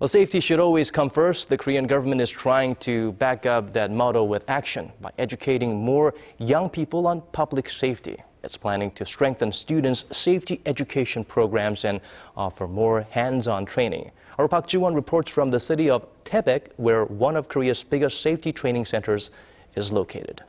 Well, safety should always come first. The Korean government is trying to back up that motto with action by educating more young people on public safety. It's planning to strengthen students' safety education programs and offer more hands-on training. Our Park Ji-won reports from the city of Taebaek, where one of Korea's biggest safety training centers is located.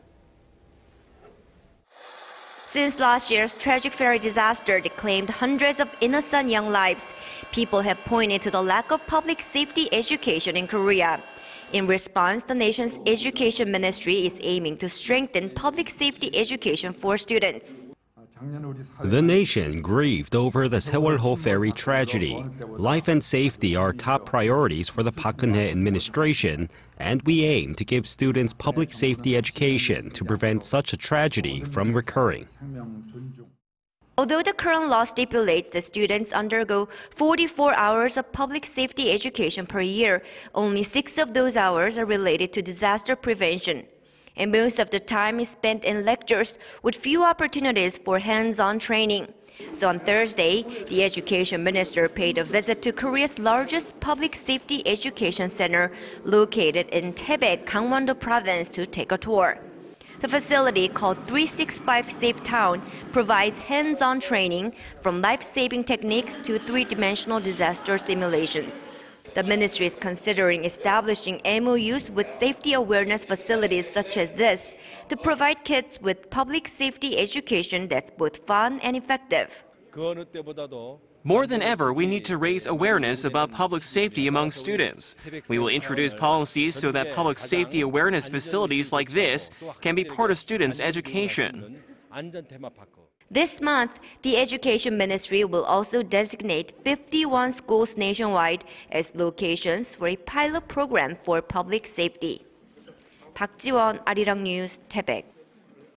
Since last year's tragic ferry disaster that claimed hundreds of innocent young lives, people have pointed to the lack of public safety education in Korea. In response, the nation's education ministry is aiming to strengthen public safety education for students. The nation grieved over the Sewol-ho ferry tragedy. Life and safety are top priorities for the Park Geun-hye administration, and we aim to give students public safety education to prevent such a tragedy from recurring. Although the current law stipulates that students undergo 44 hours of public safety education per year, only 6 of those hours are related to disaster prevention. And most of the time is spent in lectures with few opportunities for hands-on training. So on Thursday, the education minister paid a visit to Korea's largest public safety education center located in Taebaek, Gangwon-do province to take a tour. The facility, called 365 Safe Town, provides hands-on training from life-saving techniques to three-dimensional disaster simulations. The ministry is considering establishing MOUs with safety awareness facilities such as this to provide kids with public safety education that's both fun and effective. More than ever, we need to raise awareness about public safety among students. We will introduce policies so that public safety awareness facilities like this can be part of students' education. This month, the Education Ministry will also designate 51 schools nationwide as locations for a pilot program for public safety. Park Ji-won, Arirang News, Taebaek.